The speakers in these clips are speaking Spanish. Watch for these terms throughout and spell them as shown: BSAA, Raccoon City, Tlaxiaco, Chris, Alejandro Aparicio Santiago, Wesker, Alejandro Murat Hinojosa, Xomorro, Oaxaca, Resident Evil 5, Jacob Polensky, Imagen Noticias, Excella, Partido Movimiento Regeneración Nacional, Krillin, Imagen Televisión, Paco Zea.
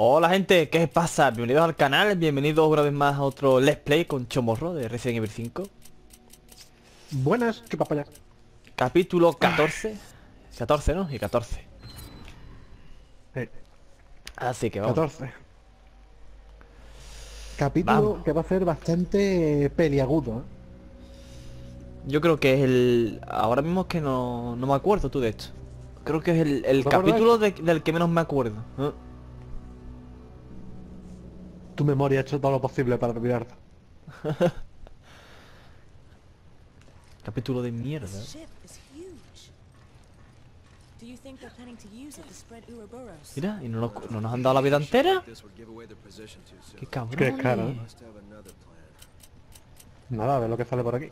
Hola gente, ¿qué pasa? Bienvenidos al canal, bienvenidos una vez más a otro Let's Play con Xomorro de Resident Evil 5. Buenas, chupapollas. Capítulo 14. 14, ¿no? Y 14. Sí. Así que vamos. 14. Capítulo vamos. Que va a ser bastante peliagudo, ¿eh? Yo creo que es el... Ahora mismo es que no me acuerdo tú de esto. Creo que es el capítulo del que menos me acuerdo, ¿eh? Tu memoria ha hecho todo lo posible para olvidarte. Capítulo de mierda. Mira, y no nos han dado la vida entera. Qué cabrón. Qué caro, ¿eh? Nada, a ver lo que sale por aquí.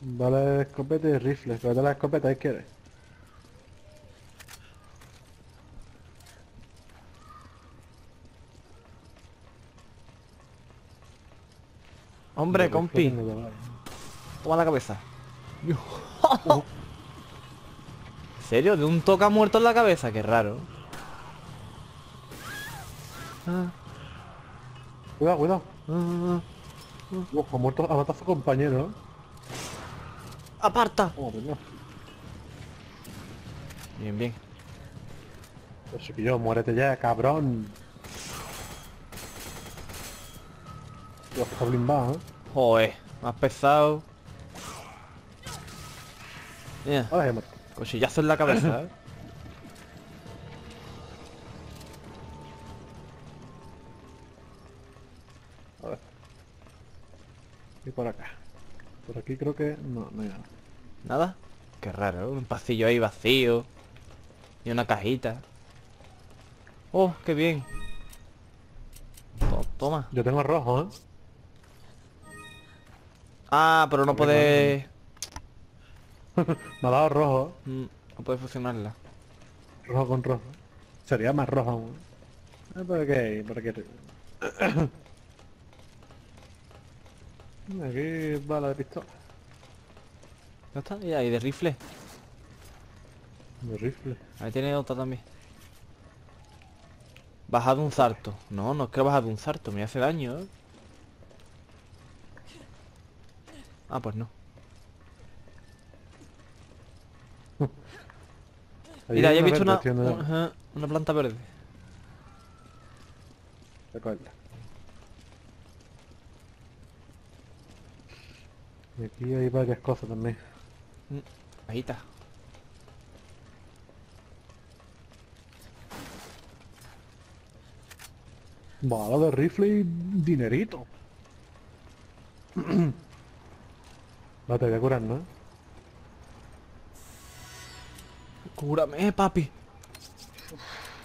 Vale, escopeta y rifles. Pero la escopeta ahí quieres. Hombre, compi. Toma la cabeza. ¿En serio? ¿De un toque ha muerto en la cabeza? Qué raro. Cuidado, cuidado. Ha muerto, ha matado a su compañero. ¡Aparta! Bien, bien. Pero si yo, muérete ya, cabrón. Yo está blindado, ¿eh? Joder, más pesado. Mira, cochillazo en la cabeza, ¿eh? A ver. Y por acá. Por aquí creo que... no hay nada. ¿Nada? Qué raro, ¿eh? Un pasillo ahí vacío. Y una cajita. Oh, qué bien. Toma. Yo tengo rojo, ¿eh? Ah, pero no puede... Me ha dado rojo. No puede fusionarla. Rojo con rojo. Sería más rojo aún. ¿Por qué? Aquí va la de pistola. ¿No está? Y ahí de rifle. De rifle. Ahí tiene otra también. Baja de un sarto. No es que baja de un sarto. Me hace daño, ¿eh? Ah, pues no. Mira, ya he visto una planta verde. Recuerda. Y aquí hay varias cosas también. Ahí está. Bala de rifle y dinerito. No te voy a curar, ¿no? Cúrame, papi.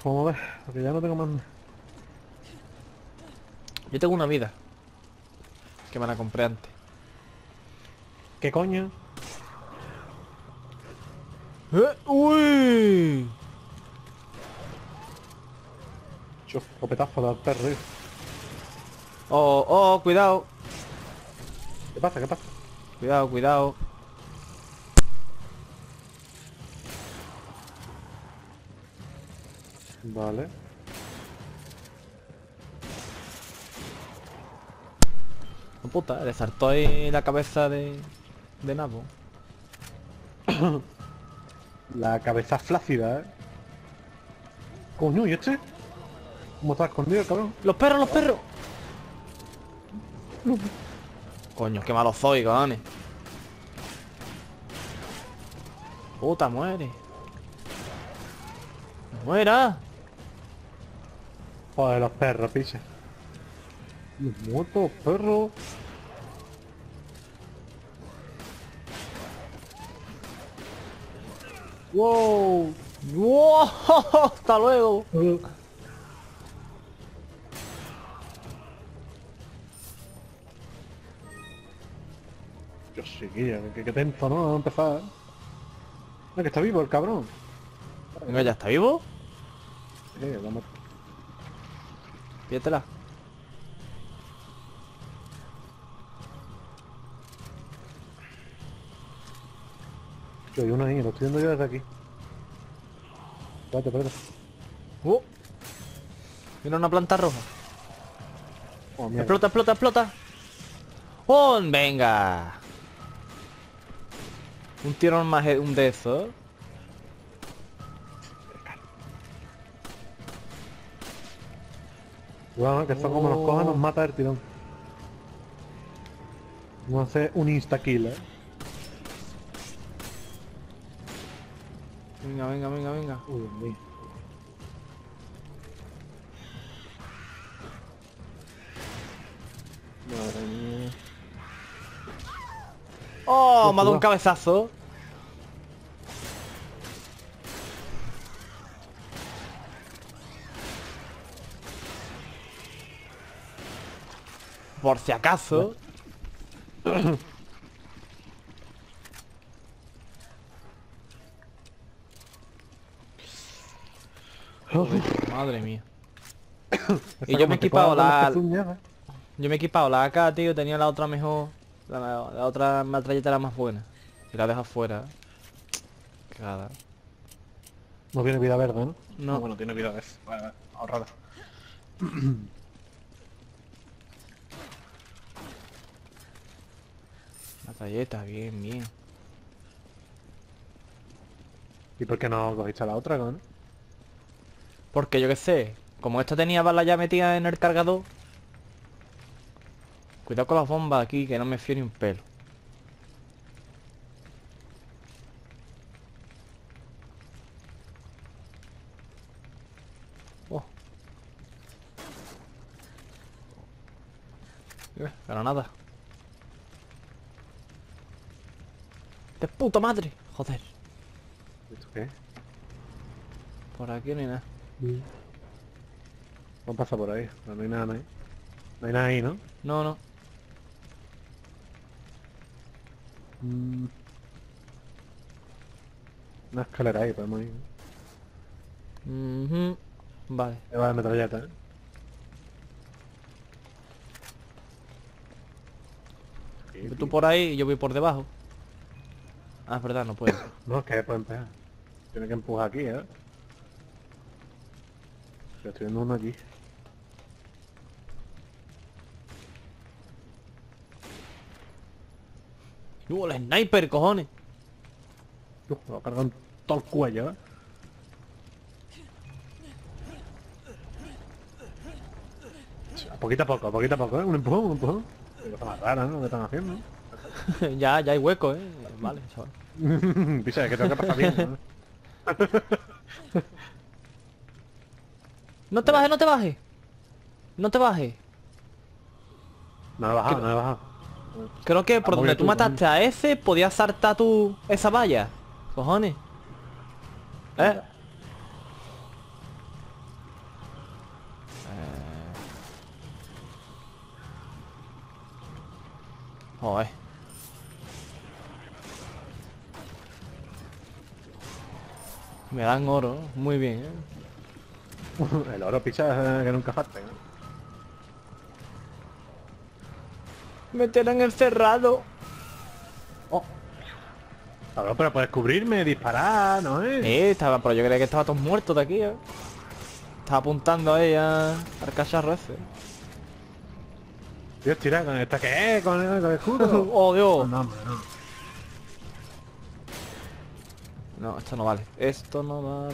Vamos a ver, porque ya no tengo más. Yo tengo una vida. Que me la compré antes. ¿Qué coño? ¡Uy! Escopetazo del perro. Oh, cuidado. ¿Qué pasa? Cuidado. Vale. Oh, puta, le saltó ahí la cabeza de nabo. La cabeza flácida, ¿eh? Coño, ¿y este? ¿Cómo está escondido, cabrón? ¡Los perros! No. Coño, qué malo soy, cabrones. Puta, muere. ¡Muera! Joder, los perros, picha. Los muertos, perros. ¡Wow! ¡Hasta luego! Chiquilla, que tenso, ¿no? Vamos a empezar. No, que está vivo el cabrón. Venga, ¿ya está vivo? Sí, vamos. Piétela. Yo hay uno ahí, lo estoy viendo yo desde aquí. Espérate, espérate. Mira una planta roja. Oh, explota, explota, explota. ¡Oh, venga! Un tirón más de eso. Bueno, que esto como nos coja nos mata el tirón. Vamos a hacer un insta-kill, eh. Venga, venga, venga, venga. Uy, uy. Madre mía. ¡Oh! Me ha dado un cabezazo. Por si acaso. Madre mía. Y yo me he equipado la... Yo me he equipado la AK, tío, tenía la otra mejor. La otra metralleta era más buena. Y la deja fuera. Cagada. No tiene vida verde, ¿no? No, no, bueno, tiene vida verde. Vale, vale, ahorrada. Metralleta, bien, bien. ¿Y por qué no cogiste a la otra, no? Porque yo qué sé, como esta tenía balas ya metidas en el cargador. Cuidado con las bombas aquí, que no me fío ni un pelo. Granada. ¡De puta madre! Joder. ¿Esto qué? Por aquí no hay nada. Vamos a pasar por ahí, pero no hay nada ahí. No hay nada ahí, ¿no? No, no. Una escalera ahí, podemos ir. Vale. Me va la metralleta, ¿eh? Tú por ahí y yo voy por debajo. Ah, es verdad, no puedo. No, es que pueden pegar. Tiene que empujar aquí, ¿eh? Pero estoy viendo uno aquí. ¡Uy, el sniper, cojones! Uf, me lo cargan todo el cuello, ¿eh? Poquito a poco, ¿eh? Un empujón, Pero está más rara, ¿no? Lo que están haciendo. Ya, ya hay hueco, ¿eh? Vale, chaval. Pisa, es que tengo que pasar bien, ¿no? ¡No te bajes, no te bajes! ¡No te bajes! No he bajado, no he bajado. Creo que por donde tú mataste a ese, podías saltar tú esa valla. Cojones. ¿Eh? Joder. Me dan oro, muy bien, ¿eh? El oro picha que nunca falta, ¿eh? Meter en el cerrado. Cabrón, pero puedes cubrirme, disparar, ¿no es? Estaba, pero yo creía que estaba todos muertos de aquí, ¿eh? Estaba apuntando a ella al cacharro ese. Dios, tira, ¿con esta qué es? ¿Con el escudo? ¡Oh, Dios! No, no, no. No, esto no vale. Esto no vale.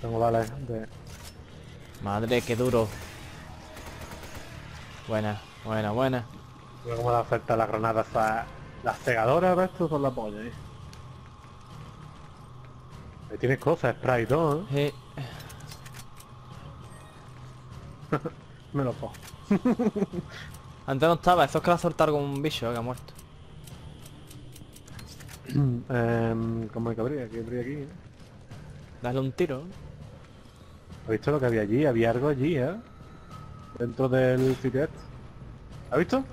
Tengo balas de... Madre, qué duro. Buena, buena, buena. Mira cómo le afecta las granadas a las cegadoras, estos son la polla, ¿eh? Ahí tienes cosas, spray 2, ¿eh? Sí. Me lo pongo. Antes no estaba, eso es que la soltaron con un bicho, que ha muerto. ¿Cómo hay que abrir? Hay que abrir aquí, ¿eh? Dale un tiro. ¿Has visto lo que había allí? Había algo allí, ¿eh? Dentro del sitio este. ¿Has visto?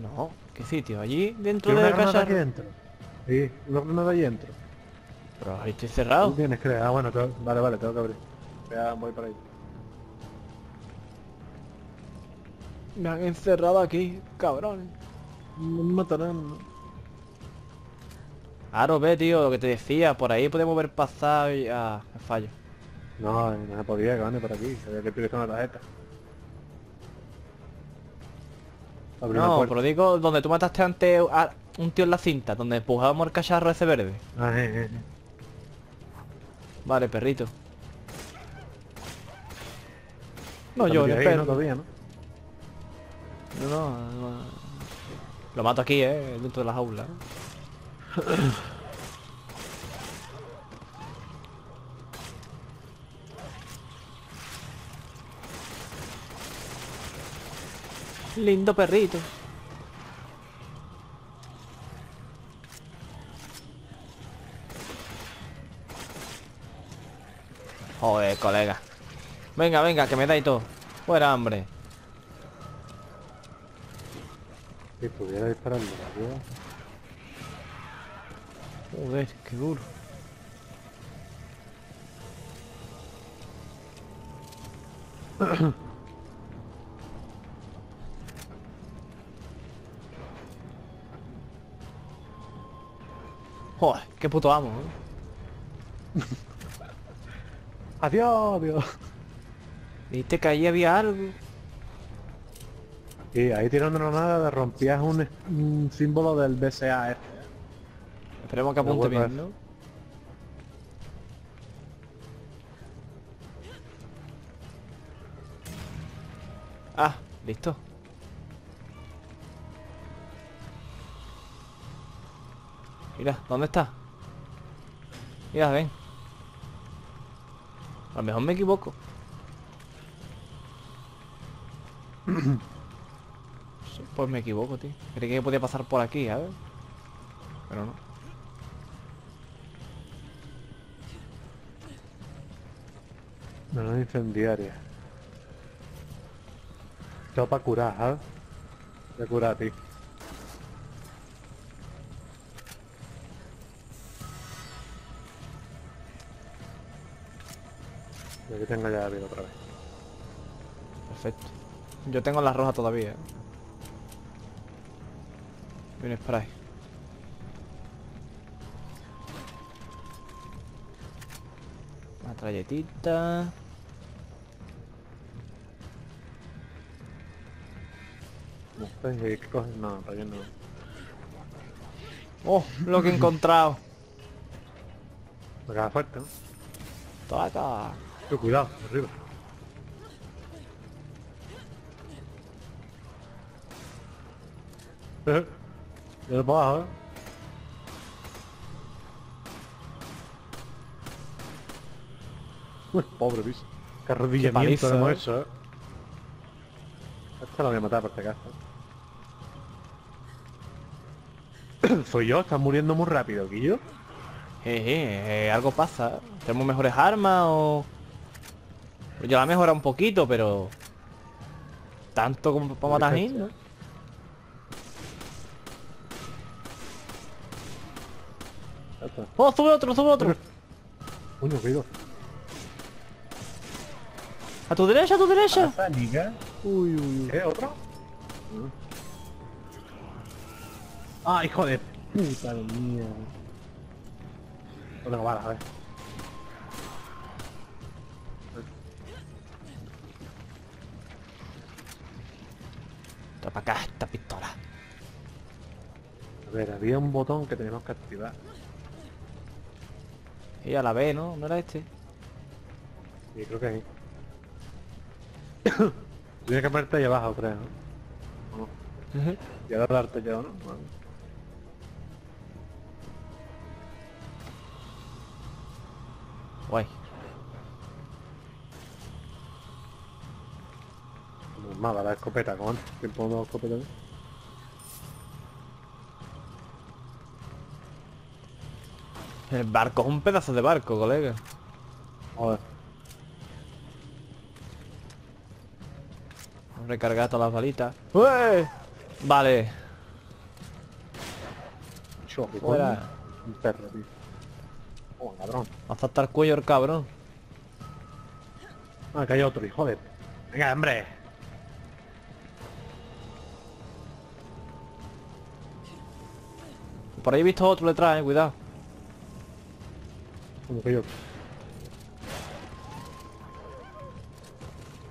No, ¿qué sitio? Allí, dentro del cacharro. Aquí dentro. Sí, una granada allí dentro. Pero ahí estoy cerrado. ¿Tú tienes que...? Ah, bueno, vale, vale, tengo que abrir. Ya voy para ahí. Me han encerrado aquí, cabrones. Me matarán. Ah, no ve, tío, lo que te decía. Por ahí podemos haber pasado y... Ah, me fallo. No, no se podía, cabrón, por aquí. Había que pillar con la tarjeta. No, pero digo, donde tú mataste antes a un tío en la cinta, donde empujábamos el cacharro ese verde. Ah, Vale, perrito. No, yo le espero. No, todavía, ¿no? No. Lo mato aquí, dentro de la jaula. Lindo perrito. Joder, colega. Venga, venga, que me da y todo. Fuera, hambre. Si pudiera dispararme, la vida. Joder, qué duro. Joder, qué puto amo, ¿eh? Adiós, adiós. Viste que ahí había algo. Y ahí tirándonos nada rompías un símbolo del BSAA. Esperemos que apunte bien, ¿no? Ah, listo. Mira, ¿dónde está? Mira, ven. A lo mejor me equivoco. Pues me equivoco, tío. Creí que podía pasar por aquí, a ver. Pero no. No es incendiaria. Todo para curar, ¿sabes? Voy a curar a ti. Que tengo ya la vida otra vez. Perfecto. Yo tengo la roja todavía. Viene spray. Una trayetita. No sé qué coges. No, todavía no. Oh, lo que he encontrado. Me cae fuerte, ¿no? Taca. Cuidado, arriba. Ya lo bajo, ¿eh? Uy, pobre bicho. Qué arrodillamiento hemos hecho, ¿eh? Esta la voy a matar por si acaso. Soy yo, estás muriendo muy rápido, Guillo. Algo pasa. ¿Tenemos mejores armas o...? Yo la he mejorado un poquito, pero... Tanto como para matar gente, ¿no? ¡Oh, sube otro, sube otro! ¡Uy, no veo! ¡A tu derecha, a tu derecha! ¡Uy, uy, uy! ¿Qué, otro? ¡Ah, hijo de puta de mía! No tengo balas, a ver. Para acá esta pistola. A ver, había un botón que tenemos que activar. Y a la B, ¿no? ¿No era este? Sí, creo que ahí. Tienes que ponerte ahí abajo, creo, ¿no? Y ahora darte yo, ¿no? Vale. Guay. Mala la escopeta, con tiempo no escopeta. El barco es un pedazo de barco, colega. Joder. Recargar todas las balitas. ¡Uey! Vale. Fuera. Un perro, tío. Oh, cabrón. Hasta hasta el cuello el cabrón. Ah, que hay otro, hijo de... Venga, hombre. Por ahí he visto otro detrás, cuidado. Como que yo.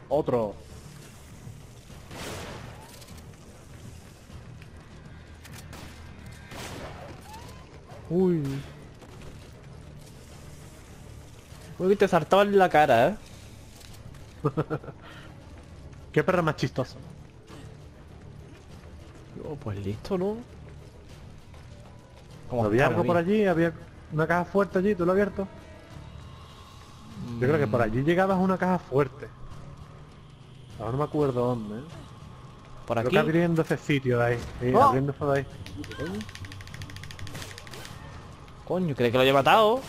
Otro. Uy. Uy, que te saltaba en la cara, ¿eh? Qué perro más chistoso. Oh, pues listo, ¿no? Había algo por allí, había una caja fuerte allí, ¿tú lo has abierto? Yo creo que por allí llegabas a una caja fuerte. Ahora no me acuerdo dónde, ¿eh? Por aquí. Creo que abriendo ese sitio de ahí. Sí, ¡oh! Abriendo eso de ahí. Coño, ¿crees que lo haya matado?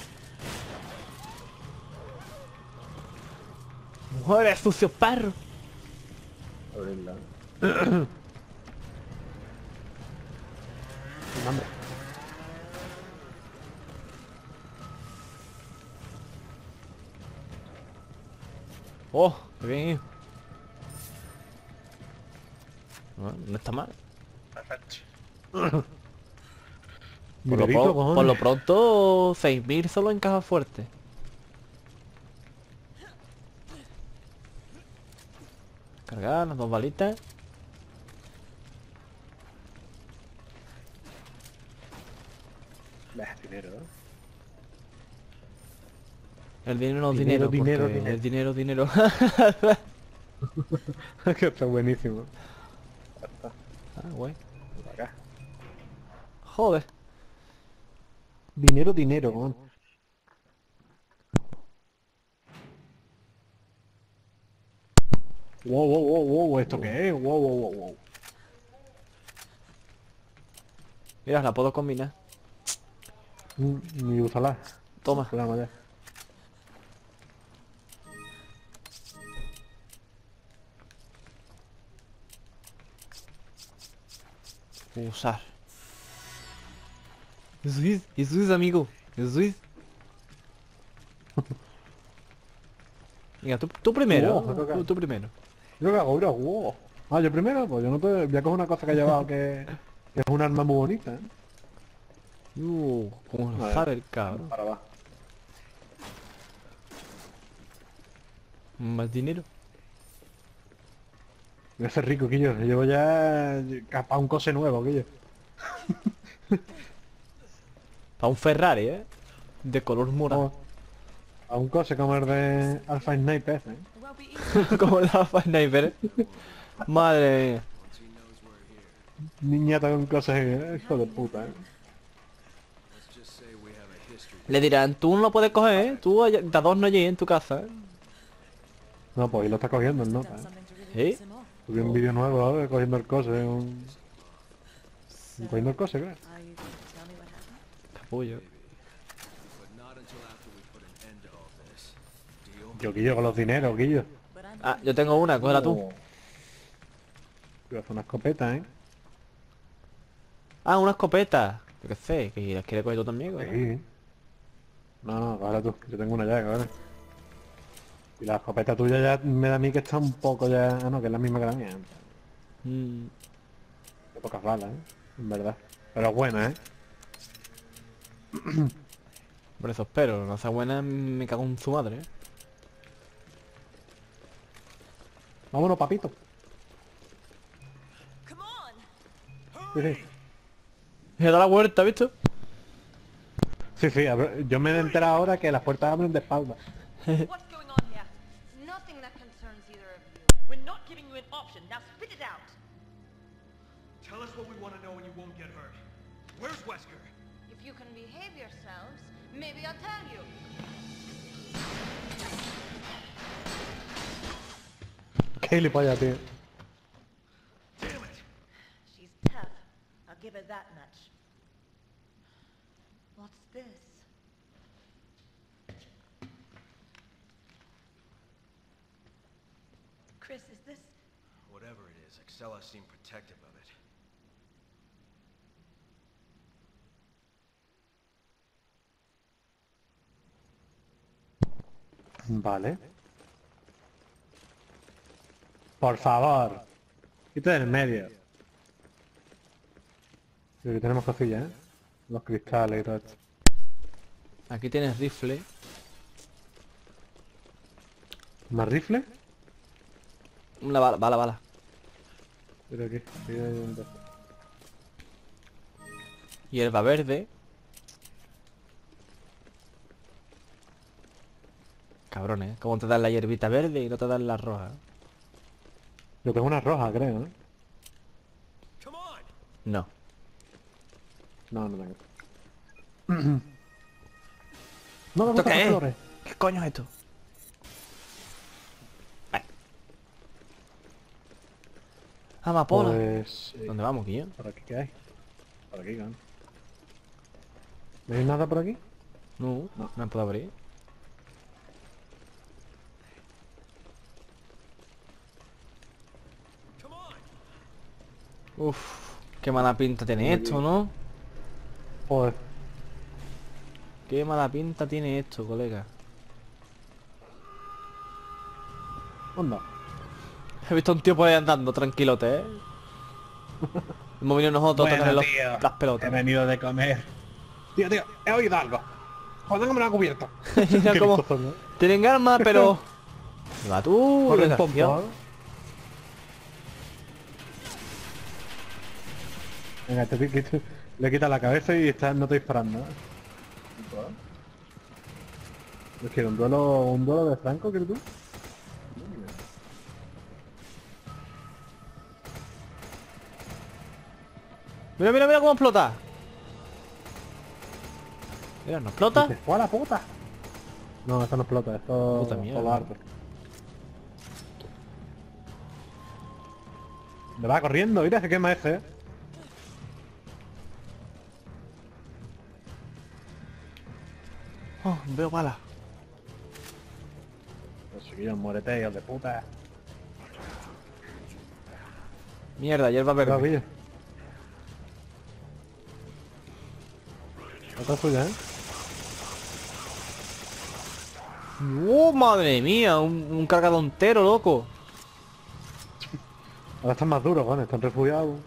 ¡Joder, sucio parro! Abrirla. ¡Oh! ¡Qué bien! Bueno, no está mal. Perfecto. Por lo pronto, 6.000 solo en caja fuerte. Cargar las dos balitas. Dinero, ¿eh? El dinero no es dinero, dinero. El dinero, dinero. Que está buenísimo. Ah, güey. Joder. Dinero, dinero, güey. Wow, wow, wow, wow, ¿esto qué es? Wow, wow, wow, wow. Mira, la puedo combinar. Ni usala. Toma. Toma. Usar. Eso es, amigo. Eso es. Venga, tú primero. Oh, tú primero. Yo que hago, bro, wow. Ah, yo primero, pues yo no te... Voy a coger una cosa que he llevado que es un arma muy bonita, ¿eh? Como lo sabe el cabrón. Para abajo. Más dinero. Voy a ser rico, Quillo. Llevo ya... Para un coche nuevo, Quillo. Para un Ferrari, ¿eh? De color morado. A un coche como el de Alpha Sniper, ¿eh? Como el Alpha Sniper. Madre mía. Niñata con cosas, hijo de puta, ¿eh? Le dirán, tú no lo puedes coger, ¿eh? Tú te adorno allí en tu casa, ¿eh? No, pues ahí lo está cogiendo el nota, ¿eh? ¿Sí? Tuve un vídeo nuevo ahora cogiendo el coche, cogiendo el coche, creo. Capullo. Yo, Quillo, con los dineros, Quillo. Ah, yo tengo una, cógela tú. Voy a hacer una escopeta, ¿eh? Ah, una escopeta. Yo qué sé, que las quieres coger tú también, ¿eh? Sí. No, cógela tú, yo tengo una ya, ¿vale? Y la escopeta tuya ya me da a mí que está un poco ya... Ah, no, que es la misma que la mía. De pocas balas, ¿eh? En verdad. Pero es buena, ¿eh? Por eso espero, no sea buena, me cago en su madre, ¿eh? Vámonos, papito. Sí. Se da la vuelta, ¿has visto? Sí, yo me he enterado ahora que las puertas abren de espalda. Qué gilipollas, tío. Chris, is this? Whatever it is, Excella seemed protective of it. Vale. Por favor. Quita del medio. Sí, que tenemos cosillas, ¿eh? Los cristales y todo esto. Aquí tienes rifle. ¿Más rifle? Una bala, bala. Pero aquí, hierba verde. Cabrones, ¿cómo te dan la hierbita verde y no te dan la roja? Lo que es una roja, creo, ¿no? No. No tengo. No me gustan los colores. ¿Qué coño es esto? Vale. Amapola. Pues, ¿dónde vamos, Guillén? ¿Por aquí qué hay? Por aquí, ¿no? ¿No hay nada por aquí? No me puedo abrir. Uff, qué mala pinta tiene esto, ¿no? Joder. Qué mala pinta tiene esto, colega. Onda. He visto a un tío por ahí andando, tranquilote, ¿eh? Hemos venido nosotros a tener las pelotas. He venido de comer. Tío, he oído algo. Joder, que me lo ha cubierto. Mira como... Tienen armas, pero... Va tú, venga, le quita la cabeza y está, no te disparando. ¿Es que un duelo de Franco, crees tú? Mira cómo explota. Mira, no explota. Se fue a la puta. No, esto no explota, esto es arte. Me va corriendo, mira, se quema ese, ¿eh? Oh, veo bala. Conseguieron, muérete, hijos de puta. Mierda, hierba verde. Otra suya, ¿eh? ¡Oh, madre mía! Un cargado entero, loco. Ahora están más duros, ¿vale? Están refugiados.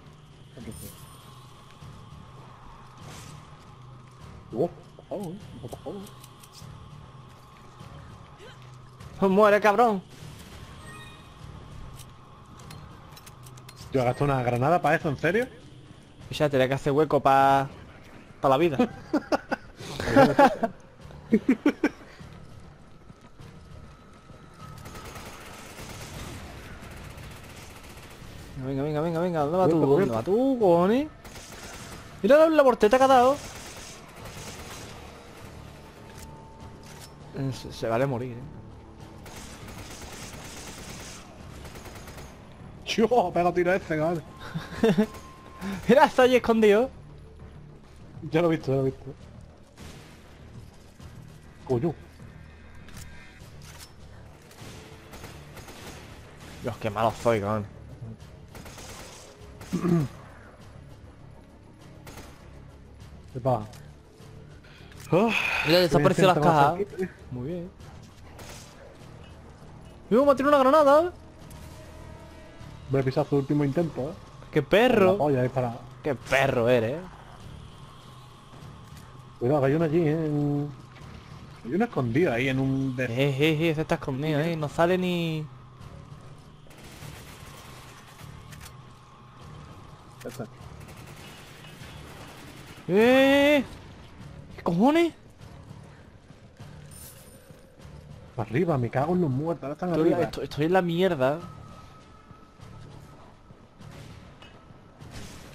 ¡Muere, cabrón! Yo gasto una granada para eso, ¿en serio? Ya tenía que hacer hueco para la vida. Venga, ¿dónde va tú? ¿Dónde va tú, cojones? Mira la porteta que ha dado. Se vale morir, ¿eh? ¡Yo! ¡Pega tiro ese, cabrón! ¡Mira, está allí escondido! Ya lo he visto, ¡Coño! Dios, qué malo soy, cabrón. ¿Qué pasa? Mira, desapareció las cajas. Muy bien. ¡Yo me tiré una granada! Voy a pisar su último intento, ¿eh? ¡Qué perro! ¡Qué perro eres! Cuidado, hay una allí, ¿eh? Hay una escondida ahí en un... se está escondido, ¿eh? No sale ni... ¿Qué cojones? Para arriba, me cago en los muertos, ahora están arriba. Estoy en la mierda.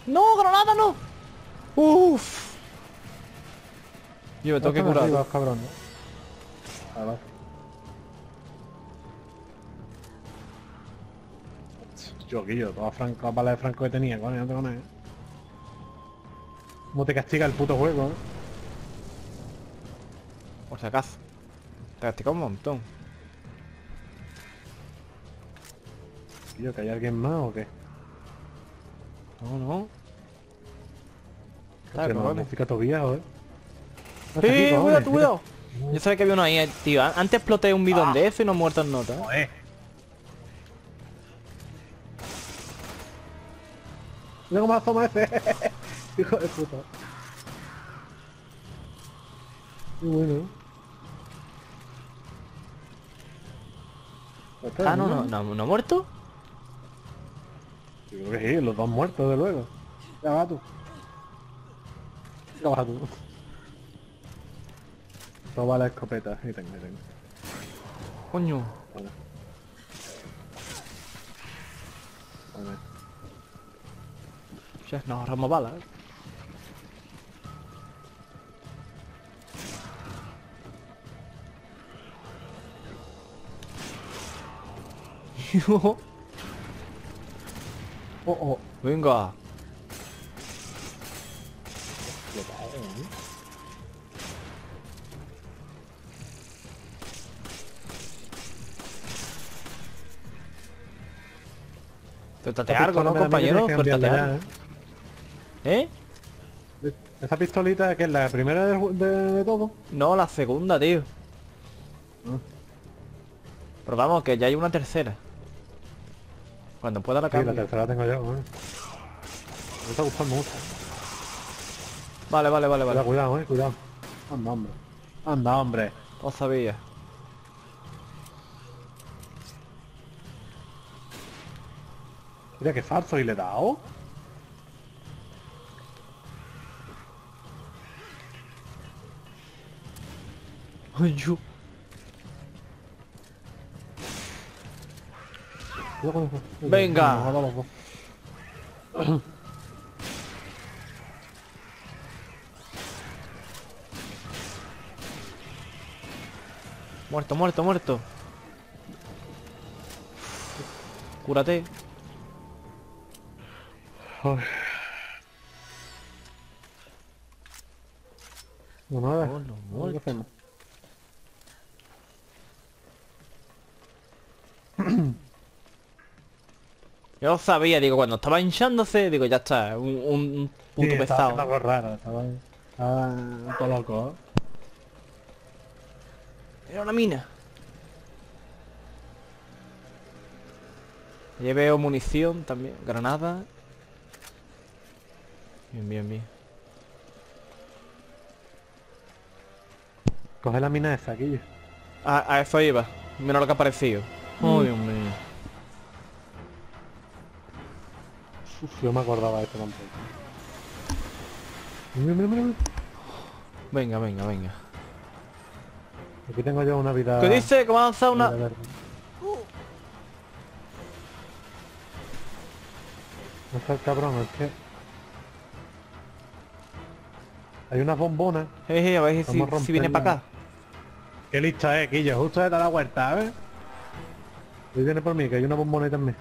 ¡No, granada no! ¡Uff! Yo me tengo que curar. Arriba, cabrón, ¿no? Yo, Guillo, todas las balas de Franco que tenía, coño, no tengo nada. ¿Cómo te castiga el puto juego, eh? Por si acaso. Te castiga un montón. Guillo, ¿que hay alguien más o qué? No. Claro, no, me fica todo viejo, ¿eh? ¡Cuidado, cuidado! Yo sabía que había uno ahí, tío. Antes exploté un bidón de eso y no he muerto en nota. Joder. Mira cómo asoma ese. Hijo de puta. Qué bueno. Ah, no, no, no, ¿no ha muerto? Yo creo que sí, los dos muertos, de luego. Ya va tú. Ya va tú. Toma la escopeta, ahí tengo, ahí tengo. Coño. Vale. Vale. Ya nos ahorramos balas. Oh, oh, venga. Suéltate algo, ¿no, compañero? Suéltate algo. ¿Eh? Esa pistolita que es la primera de todo. No, la segunda, tío. Pero vamos, que ya hay una tercera. Cuando pueda la cambio. Sí, la tercera la tengo yo, bueno. Me está gustando mucho. Vale, vale, vale, vale. Cuidado, cuidado. Anda, hombre. Anda, hombre. No sabía. Mira qué falso y le he dado. Ay, yo. Venga. Muerto, muerto, muerto. Cúrate. No, nada. No, no, no. Yo lo sabía, digo, cuando estaba hinchándose, digo, ya está, un puto sí, pesado. Estaba algo raro, estaba un poco loco, ¿eh? Era una mina. Allí veo munición también, granada. Bien, bien, bien. Coge la mina esa, aquí. A eso iba, menos lo que ha aparecido. Oh, Dios mío. Yo me acordaba de esto tampoco. Mira, mira, mira. Venga, venga, venga. Aquí tengo yo una vida... ¿Qué dice? ¿Cómo ha lanzado una...? No está el cabrón, es que... Hay unas bombonas. A ver si viene para acá. Qué lista es, Quillo. Justo de dar la vuelta, ¿eh? Ahí viene por mí, que hay una bombona ahí también.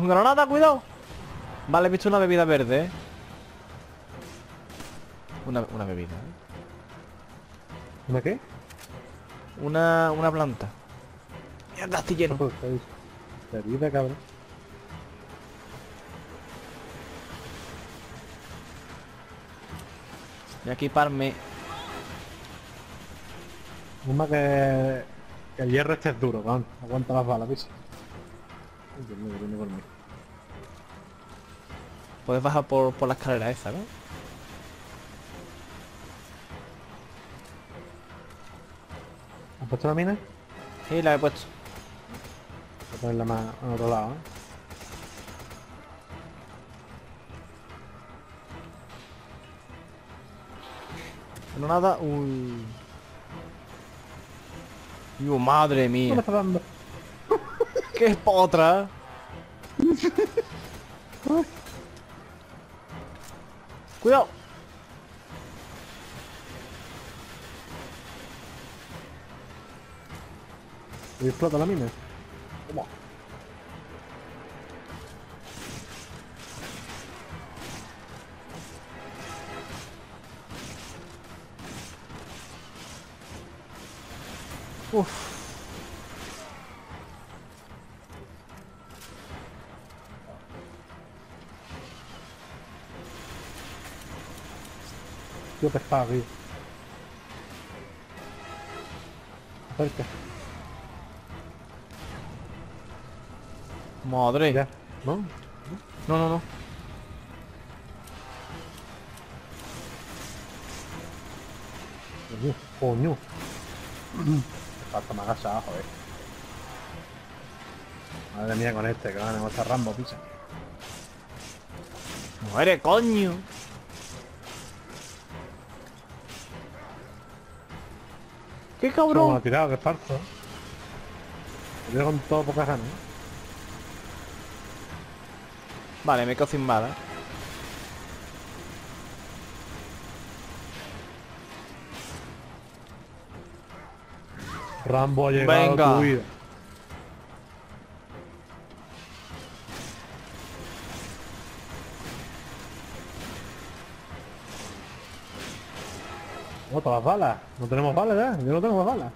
Granada, cuidado. Vale, he visto una bebida verde, ¿eh? Una bebida, ¿eh? ¿Una qué? Una planta. Mierda, estoy lleno. Bebida, cabrón. Voy a equiparme. Es más que el hierro este es duro, cabrón. Aguanta las balas, ¿viste? Viene por mí. Puedes bajar por la escalera esa, ¿no? ¿Has puesto la mina? Sí, la he puesto. Voy a ponerla más al otro lado, ¿eh? No nada, uy. Dios, madre mía. ¿Cómo está dando? ¿Qué es potra? Cuidado. Me explota la mina. Toma. Uf. Dio per farvi. Aspetta. Madre. Yeah. No? No, no, no. Coño. He falta más gasada, joder. Madre mía con este, que van a mostrar Rambo, pisa. ¡Muere, coño! ¡Qué cabrón! No, me ha tirado, que es falso. Yo con todo poca ganas. Vale, me he quedado sin balas. Rambo ha llegado. Venga. A tu vida. No, todas las balas. No tenemos balas ya. Yo no tengo más balas.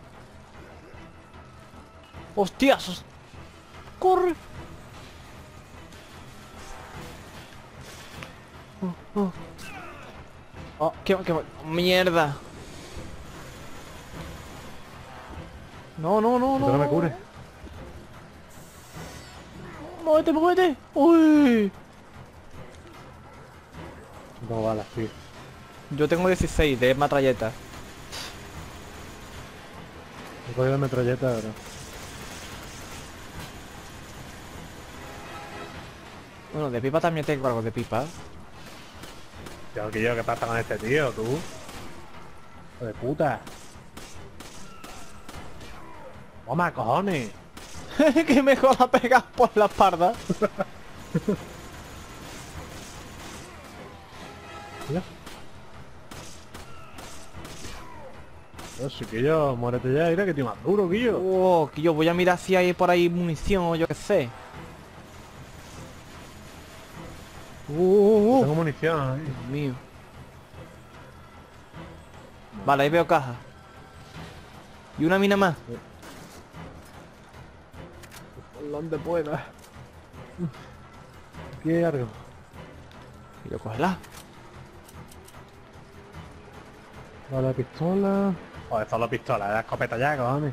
¡Hostias! ¡Corre! Oh, qué mierda. No, no, no, no. No me cubre. Muévete, muévete. Uy. No balas, tío. Yo tengo 16 de metralleta. He cogido la metralleta ahora. Bueno, de pipa también tengo algo de pipa. Tío, ¿qué pasa con este tío, tú? ¡Hijo de puta! ¡Toma, cojones! ¡Que mejor la pegas por la espalda! Mira. No sé, Quillo, muérete ya, mira que tío más duro, Quillo. Oh, Quillo, voy a mirar si hay por ahí munición o yo qué sé. Tengo munición ahí. Dios mío. Vale, ahí veo caja. Y una mina más. Por donde pueda. Aquí hay algo. Y yo cógela. Vale, pistola. Joder, solo pistola, la escopeta ya, cojones.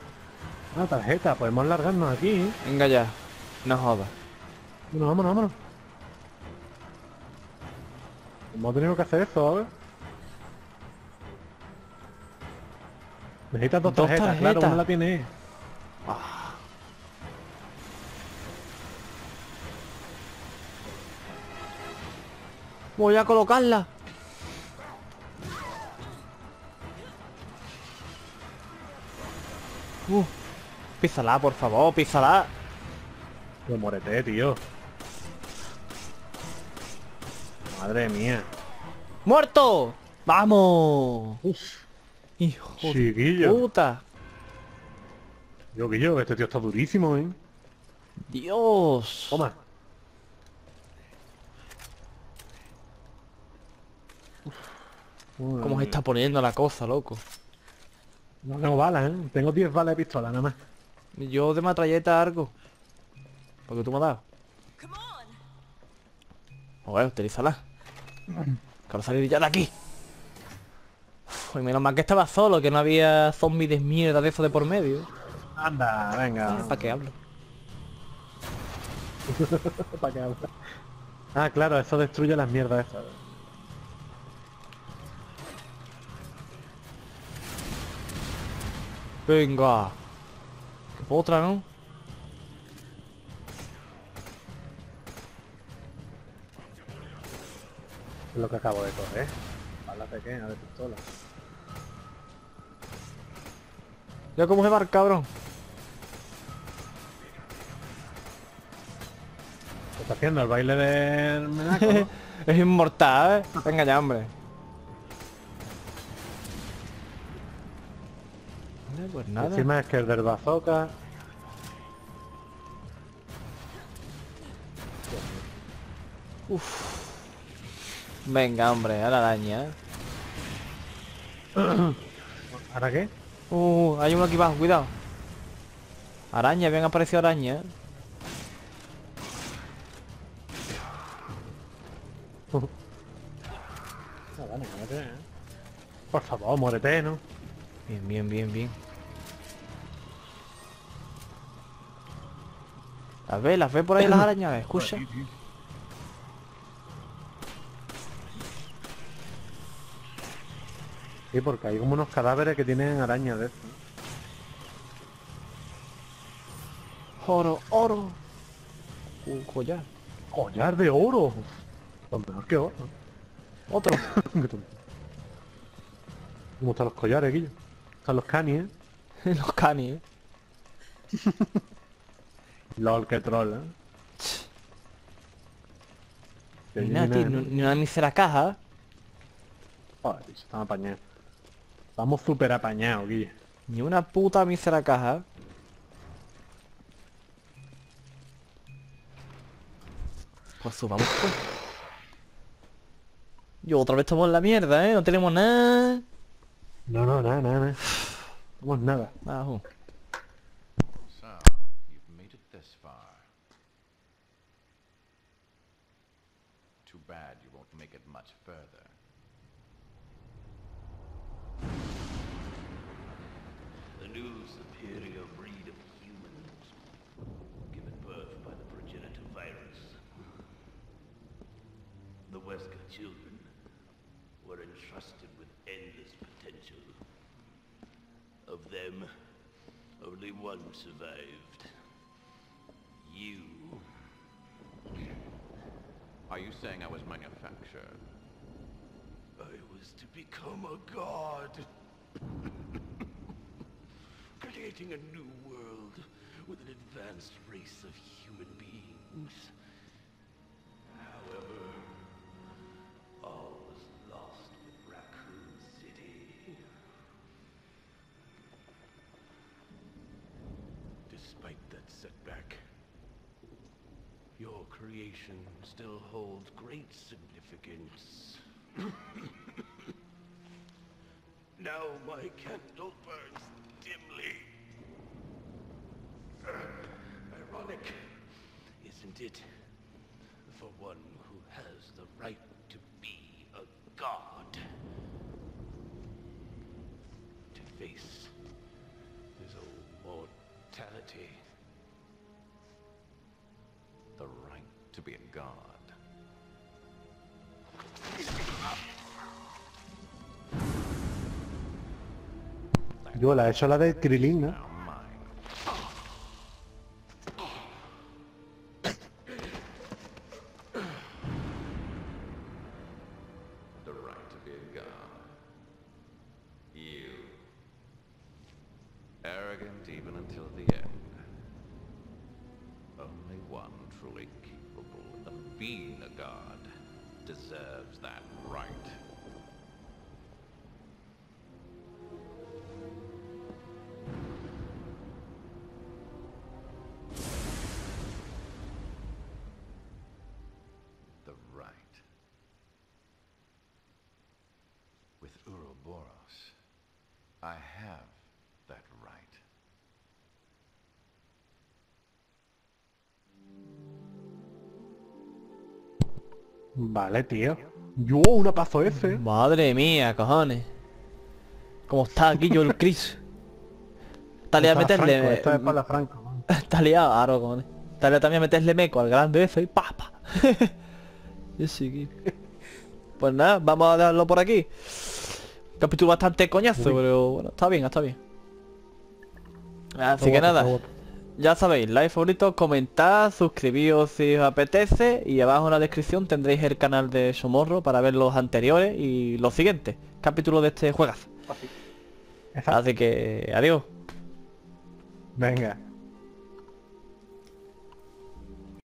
Ah, tarjeta, podemos largarnos aquí, ¿eh? Venga ya. No jodas. Bueno, vámonos, vámonos. Hemos tenido que hacer eso, ¿sabes? Necesitas dos tarjetas, claro, una la tiene. Ah. Voy a colocarla. Písala, por favor, písala. Lo morete, tío. Madre mía. ¡Muerto! ¡Vamos! Uf. ¡Hijo de puta! Yo, Guillo, este tío está durísimo, ¿eh? ¡Dios! Toma. Uf. ¿Cómo se está poniendo la cosa, loco? No tengo balas, ¿eh? Tengo 10 balas de pistola, nada más. Yo de matralleta algo. Porque tú me has dado. Joder, utilízala. Quiero salir ya de aquí. Uy, menos mal que estaba solo, que no había zombies de mierda de eso de por medio. Anda, venga. ¿Para qué hablo? ¿Para qué hablo? Ah, claro, eso destruye las mierdas esas. Venga. ¿Qué potra, no? Es lo que acabo de coger. Bala pequeña de pistola. Ya como se va el cabrón. ¿Qué está haciendo? El baile del menaco, ¿no? Es inmortal, ¿eh? Venga ya, hombre. Pues nada. Encima es que el del bazooka. Uff. Venga, hombre, a la araña. ¿Ahora qué? Hay uno aquí abajo, cuidado. Araña, bien aparecido araña. No, vale, no me creo, ¿eh? Por favor, muérete, ¿no? Bien, bien, bien, bien. Las ve por ahí las arañas, escucha. Sí, porque hay como unos cadáveres que tienen arañas de estos. Oro, oro. Un collar. Collar de oro. Lo mejor que oro. Otro. ¿Cómo están los collares, Guillo? Están los canis, ¿eh? Los canis, ¿eh? LOL, que troll, ¿eh? Ni nada, tío, ni una mísera caja. Joder, tío, estamos apañados. Estamos súper apañados, Guille. Ni una puta mísera caja. Pues subamos, pues. Yo otra vez estamos en la mierda, ¿eh? No tenemos nada. No, no, nada, nada, nada. No tenemos nada. Ajú. Wesker children were entrusted with endless potential. Of them, only one survived. You. Are you saying I was manufactured? I was to become a god. Creating a new world with an advanced race of human beings. However, all was lost with Raccoon City. Despite that setback, your creation still holds great significance. Now my candle burns dimly. Ironic, isn't it? For one who has the right to be a god. To face his own mortality. The right to be a god. Yo la he hecho la de Krillin, ¿no? I have that right. Vale, tío. Yo, una paso F. Madre mía, cojones. ¿Cómo está aquí yo el Chris? Está liado a meterle... Esto es para la Franco. Está liado, aro, cojones. Está liado también a meterle meco al grande F y papa. Yo sí, pues nada, vamos a darlo por aquí. Capítulo bastante coñazo, pero bueno, está bien, está bien. Así que nada, ya sabéis, like, favorito, comentad, suscribíos si os apetece. Y abajo en la descripción tendréis el canal de Xomorro para ver los anteriores y los siguientes capítulos de este juegazo. Así que, adiós. Venga.